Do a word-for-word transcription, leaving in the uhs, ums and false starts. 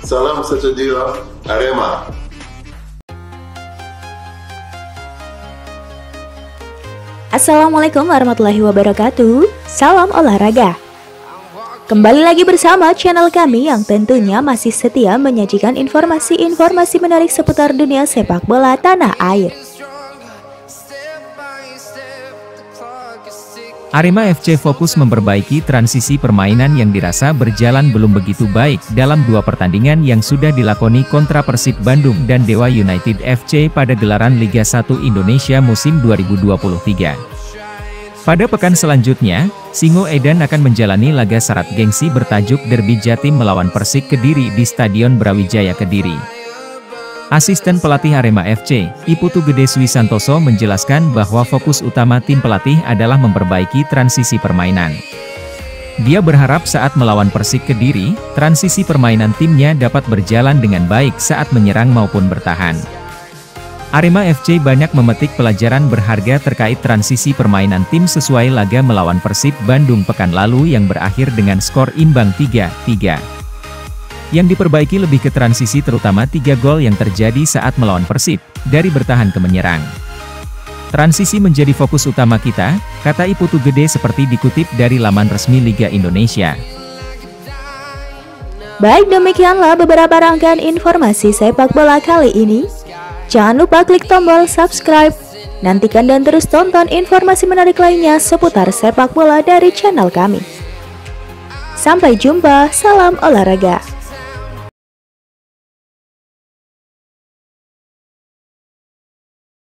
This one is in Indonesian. Salam sejahtera Arema. Assalamualaikum warahmatullahi wabarakatuh. Salam olahraga. Kembali lagi bersama channel kami yang tentunya masih setia menyajikan informasi-informasi menarik seputar dunia sepak bola tanah air. Arema F C fokus memperbaiki transisi permainan yang dirasa berjalan belum begitu baik dalam dua pertandingan yang sudah dilakoni kontra Persib Bandung dan Dewa United F C pada gelaran Liga satu Indonesia musim dua ribu dua puluh tiga. Pada pekan selanjutnya, Singo Edan akan menjalani laga syarat gengsi bertajuk Derbi Jatim melawan Persik Kediri di Stadion Brawijaya Kediri. Asisten pelatih Arema F C, I Putu Gede Sui Santoso menjelaskan bahwa fokus utama tim pelatih adalah memperbaiki transisi permainan. Dia berharap saat melawan Persik Kediri, transisi permainan timnya dapat berjalan dengan baik saat menyerang maupun bertahan. Arema F C banyak memetik pelajaran berharga terkait transisi permainan tim sesuai laga melawan Persib Bandung pekan lalu yang berakhir dengan skor imbang tiga tiga. Yang diperbaiki lebih ke transisi terutama tiga gol yang terjadi saat melawan Persib, dari bertahan ke menyerang. Transisi menjadi fokus utama kita, kata I Putu Gede seperti dikutip dari laman resmi Liga Indonesia. Baik, demikianlah beberapa rangkaian informasi sepak bola kali ini. Jangan lupa klik tombol subscribe, nantikan dan terus tonton informasi menarik lainnya seputar sepak bola dari channel kami. Sampai jumpa, salam olahraga.